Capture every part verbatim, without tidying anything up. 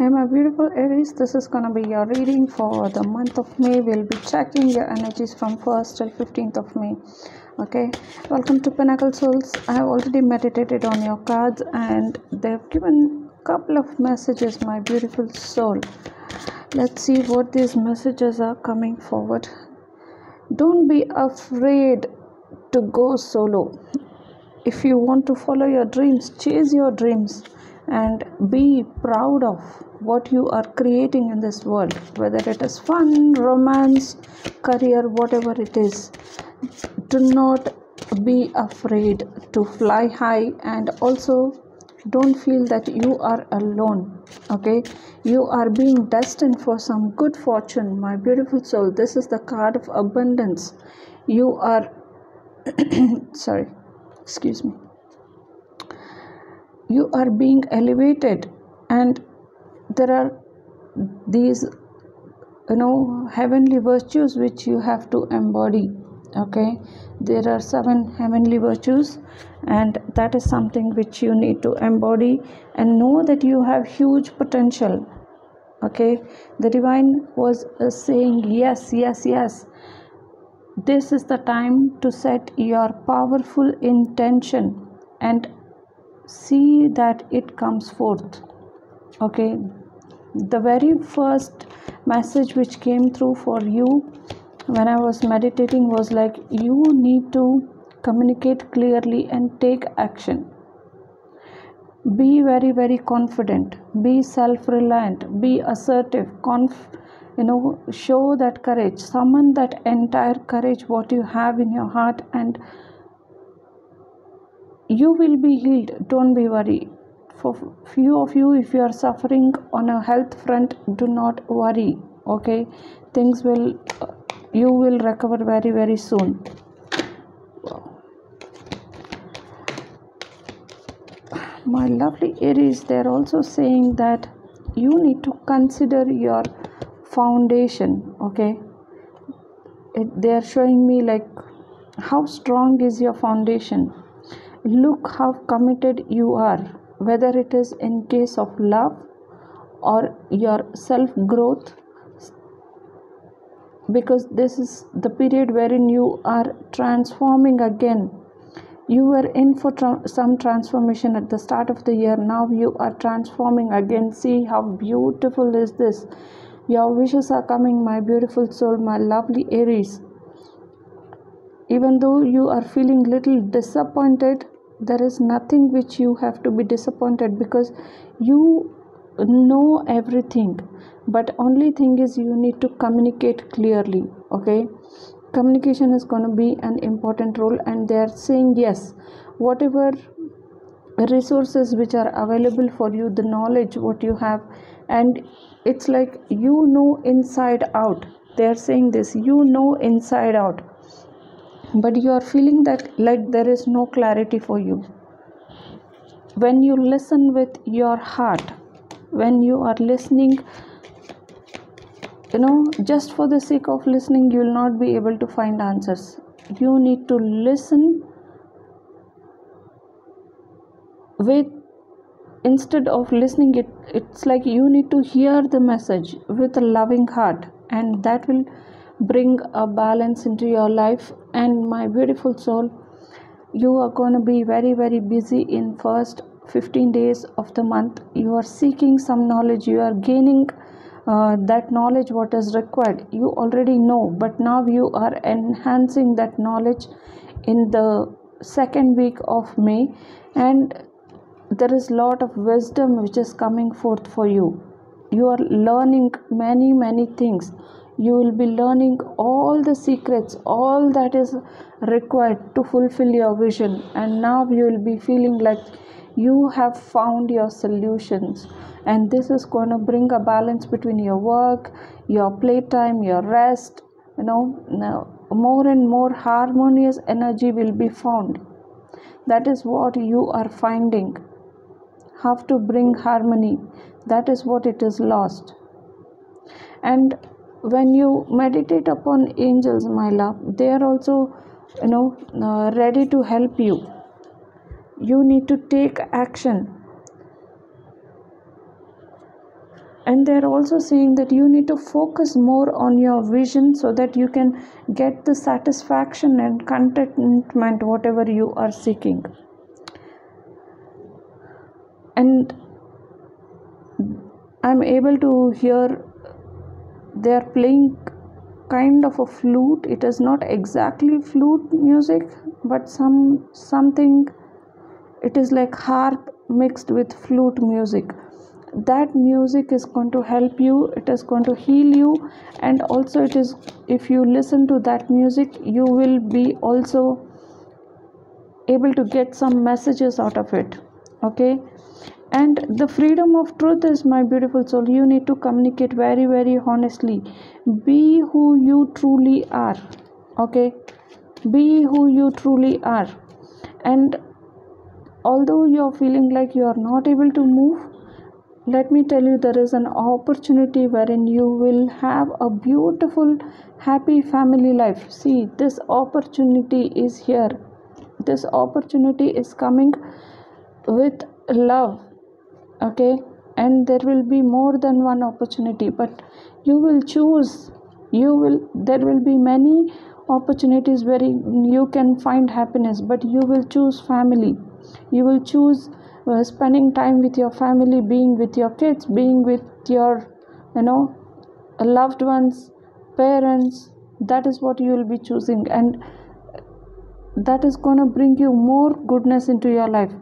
Hey my beautiful Aries, this is gonna be your reading for the month of May. We'll be checking your energies from first till fifteenth of May. Okay, welcome to Pinnacle Souls. I have already meditated on your cards and they've given a couple of messages, my beautiful soul. Let's see what these messages are coming forward. Don't be afraid to go solo. If you want to follow your dreams, chase your dreams and be proud of what you are creating in this world, whether it is fun, romance, career, whatever it is. Do not be afraid to fly high, and also don't feel that you are alone. Okay, you are being destined for some good fortune, my beautiful soul. This is the card of abundance. You are sorry, excuse me. You are being elevated, and there are these, you know, heavenly virtues which you have to embody. Okay, there are seven heavenly virtues, and that is something which you need to embody and know that you have huge potential. Okay, the divine was uh, saying yes, yes, yes. This is the time to set your powerful intention and see that it comes forth. Okay, the very first message which came through for you when I was meditating was like, you need to communicate clearly and take action. Be very very confident, be self-reliant, be assertive, conf you know show that courage, summon that entire courage what you have in your heart, and you will be healed. Don't be worried. For few of you, if you are suffering on a health front, do not worry. Okay, things will, you will recover very very soon. My lovely Aries, they are also saying that you need to consider your foundation. Okay, it, they are showing me like how strong is your foundation. Look how committed you are, whether it is in case of love or your self-growth, because this is the period wherein you are transforming again. You were in for tra some transformation at the start of the year. Now you are transforming again. See how beautiful is this. Your wishes are coming, my beautiful soul, my lovely Aries. Even though you are feeling little disappointed, there is nothing which you have to be disappointed, because you know everything. But only thing is, you need to communicate clearly. Okay, communication is going to be an important role, and they are saying yes, whatever resources which are available for you, the knowledge what you have, and it's like you know inside out. They are saying this, you know inside out, but you are feeling that like there is no clarity for you. When you listen with your heart, when you are listening, you know, just for the sake of listening, you will not be able to find answers. You need to listen with, instead of listening it, it's like you need to hear the message with a loving heart, and that will bring a balance into your life. And my beautiful soul, you are going to be very very busy in first fifteen days of the month. You are seeking some knowledge, you are gaining uh, that knowledge what is required. You already know, but now you are enhancing that knowledge in the second week of May, and there is a lot of wisdom which is coming forth for you. You are learning many many things. You will be learning all the secrets, all that is required to fulfill your vision. And now you will be feeling like you have found your solutions. And this is going to bring a balance between your work, your playtime, your rest. You know, now more and more harmonious energy will be found. That is what you are finding. Have to bring harmony. That is what it is lost. And when you meditate upon angels, my love, they are also, you know, uh, ready to help you. You need to take action. and they're also saying that you need to focus more on your vision so that you can get the satisfaction and contentment whatever you are seeking. And I'm able to hear they're playing kind of a flute. It is not exactly flute music, but some something it is like harp mixed with flute music. That music is going to help you, it is going to heal you, and also it is, if you listen to that music, you will be also able to get some messages out of it. Okay, and the freedom of truth is, my beautiful soul, you need to communicate very very honestly. Be who you truly are. Okay, be who you truly are. And although you are feeling like you are not able to move, let me tell you, there is an opportunity wherein you will have a beautiful, happy family life. See, this opportunity is here. This opportunity is coming with love. Okay, and there will be more than one opportunity, but you will choose. You will. There will be many opportunities where you can find happiness, but you will choose family. You will choose Uh, spending time with your family, being with your kids, being with your, you know, loved ones, parents. That is what you will be choosing, and that is going to bring you more goodness into your life.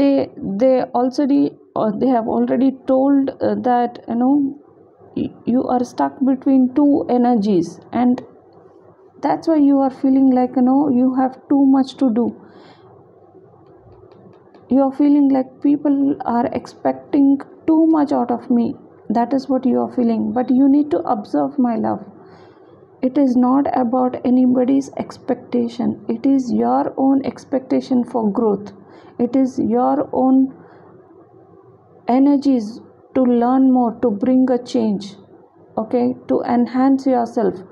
They they already or they have already told uh, that, you know, you are stuck between two energies, and that's why you are feeling like, you know, you have too much to do. You are feeling like people are expecting too much out of me. That is what you are feeling. But you need to observe, my love. It is not about anybody's expectation. It is your own expectation for growth. It is your own energies to learn more, to bring a change. Okay, to enhance yourself.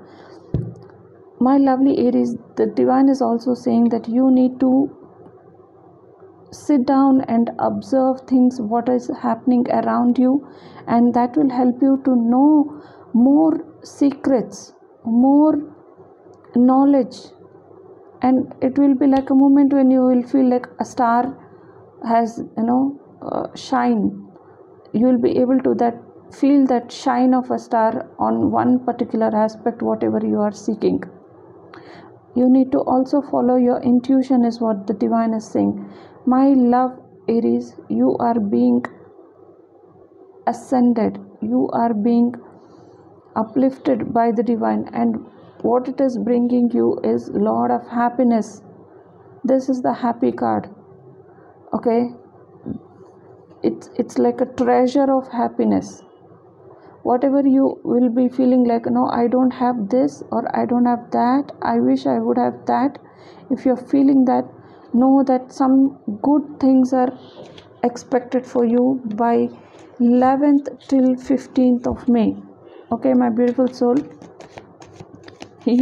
My lovely Aries, the divine is also saying that you need to sit down and observe things, what is happening around you, and that will help you to know more secrets, more knowledge, and it will be like a moment when you will feel like a star has, you know, uh, shine. You will be able to that feel that shine of a star on one particular aspect, whatever you are seeking. You need to also follow your intuition is what the divine is saying. My love Aries, you are being ascended, you are being uplifted by the divine, and what it is bringing you is a lot of happiness. This is the happy card. Okay, it's it's like a treasure of happiness. Whatever you will be feeling like, no, I don't have this, or I don't have that, I wish I would have that. If you're feeling that, know that some good things are expected for you by eleventh till fifteenth of May. Okay, my beautiful soul,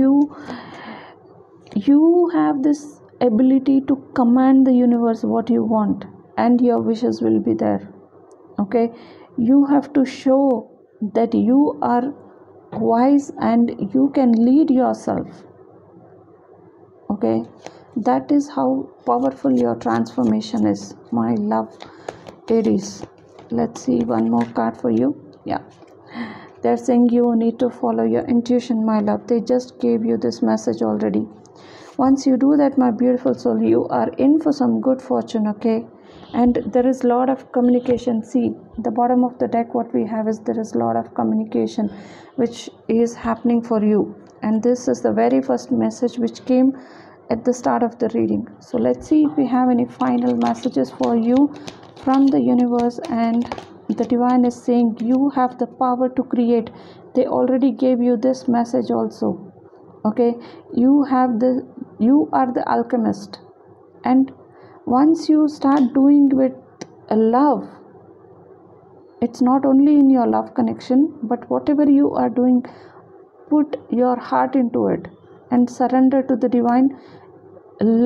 you you have this ability to command the universe what you want, and your wishes will be there. Okay, you have to show that you are wise and you can lead yourself. Okay, that is how powerful your transformation is, my love Aries. Let's see one more card for you. Yeah, they're saying you need to follow your intuition, my love. They just gave you this message already. Once you do that, my beautiful soul, you are in for some good fortune. Okay, and there is a lot of communication. See, the bottom of the deck what we have is there is a lot of communication which is happening for you, and this is the very first message which came at the start of the reading. So let's see if we have any final messages for you from the universe. And the divine is saying you have the power to create. They already gave you this message also. Okay, you have the, you are the alchemist, and once you start doing with love, it's not only in your love connection, but whatever you are doing, put your heart into it and surrender to the divine.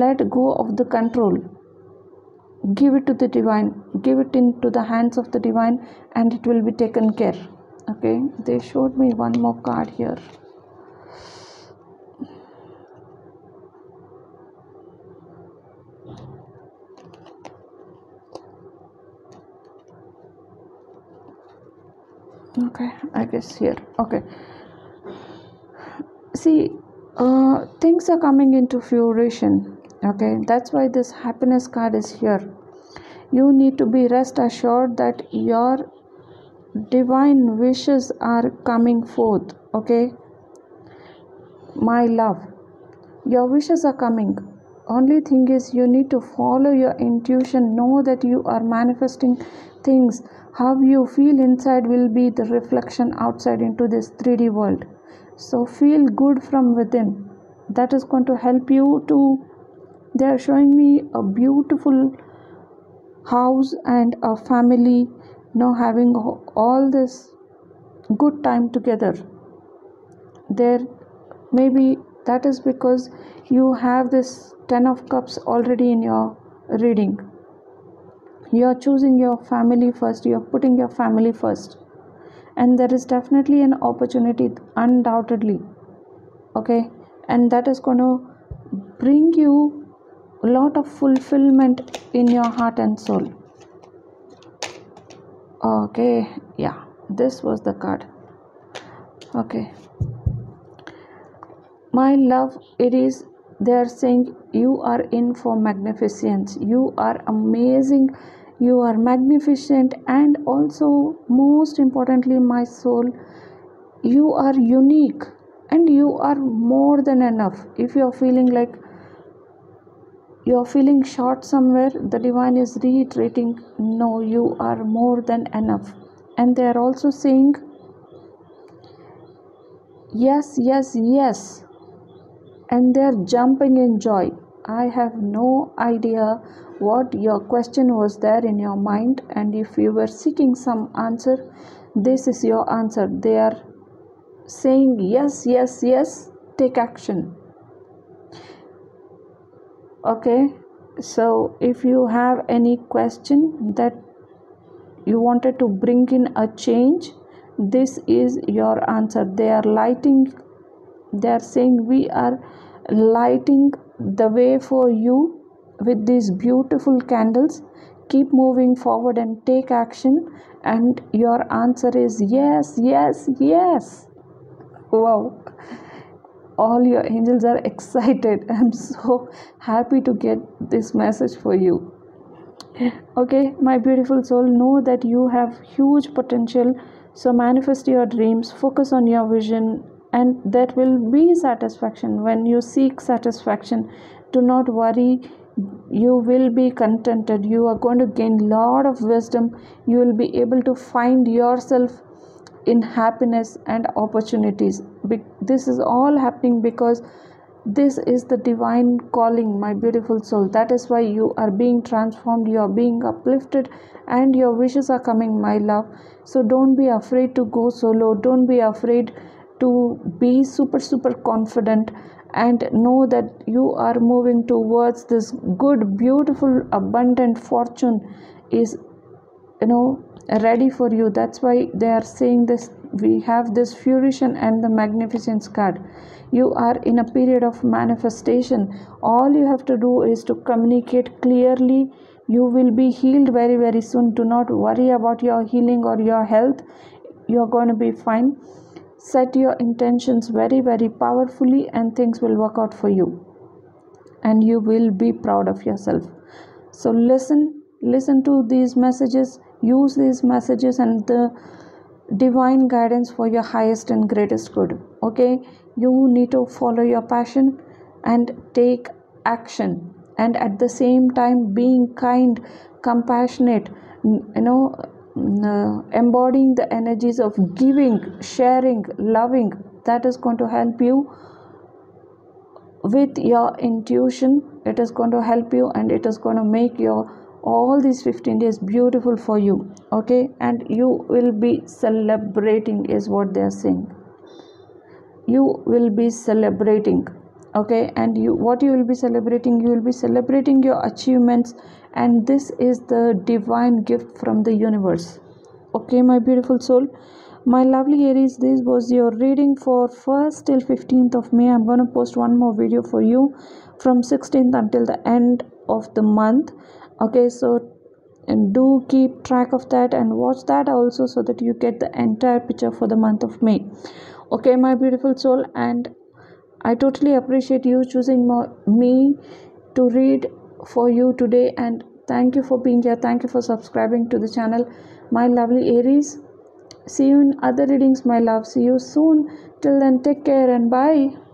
Let go of the control, give it to the divine. give it into the hands of the divine and it will be taken care. Okay, they showed me one more card here. Okay, I guess here. Okay, see, uh, things are coming into fruition. Okay, that's why this happiness card is here. You need to be rest assured that your divine wishes are coming forth. Okay, my love, your wishes are coming. Only thing is, you need to follow your intuition. Know that you are manifesting things. How you feel inside will be the reflection outside into this three D world. So feel good from within. That is going to help you to... They are showing me a beautiful house and a family, you know, having all this good time together. There maybe that is because you have this Ten of Cups already in your reading. You are choosing your family first. You are putting your family first. And there is definitely an opportunity, undoubtedly. Okay? And that is going to bring you a lot of fulfillment in your heart and soul. Okay. Yeah. This was the card. Okay. My love, it is... They are saying you are in for magnificence. You are amazing. You are magnificent. And also, most importantly, my soul, you are unique. And you are more than enough. If you are feeling like you are feeling short somewhere, the divine is reiterating, no, you are more than enough. And they are also saying, yes, yes, yes. And they're jumping in joy. I have no idea what your question was there in your mind. And if you were seeking some answer, this is your answer. They are saying, yes, yes, yes, take action. Okay. So if you have any question that you wanted to bring in a change, this is your answer. They are lighting They are saying we are lighting the way for you with these beautiful candles. Keep moving forward and take action. And your answer is yes, yes, yes. Wow. All your angels are excited. I'm so happy to get this message for you. Okay, my beautiful soul, know that you have huge potential. So manifest your dreams. Focus on your vision. And that will be satisfaction. When you seek satisfaction, do not worry, you will be contented. You are going to gain a lot of wisdom. You will be able to find yourself in happiness and opportunities. This is all happening because this is the divine calling, my beautiful soul. That is why you are being transformed, you are being uplifted, and your wishes are coming, my love. So don't be afraid to go solo. Don't be afraid to be super super confident, and know that you are moving towards this good, beautiful, abundant fortune is, you know, ready for you. That's why they are saying this. We have this fruition and the magnificence card. You are in a period of manifestation. All you have to do is to communicate clearly. You will be healed very very soon. Do not worry about your healing or your health. You are going to be fine. Set your intentions very very powerfully and things will work out for you. And you will be proud of yourself. So listen, listen to these messages. Use these messages and the divine guidance for your highest and greatest good. Okay, you need to follow your passion and take action. And at the same time being kind, compassionate, you know, Uh, embodying the energies of giving, sharing, loving. That is going to help you with your intuition. It is going to help you, and it is going to make your all these fifteen days beautiful for you. Okay, and you will be celebrating is what they are saying. You will be celebrating. okay, and you what you will be celebrating, you will be celebrating your achievements, and this is the divine gift from the universe. Okay, my beautiful soul, my lovely Aries, this was your reading for first till fifteenth of May. I'm going to post one more video for you from sixteenth until the end of the month. Okay, so and do keep track of that and watch that also, so that you get the entire picture for the month of May. Okay, my beautiful soul, and I totally appreciate you choosing me to read for you today, and thank you for being here. Thank you for subscribing to the channel, my lovely Aries. See you in other readings, my love. See you soon. Till then, take care and bye.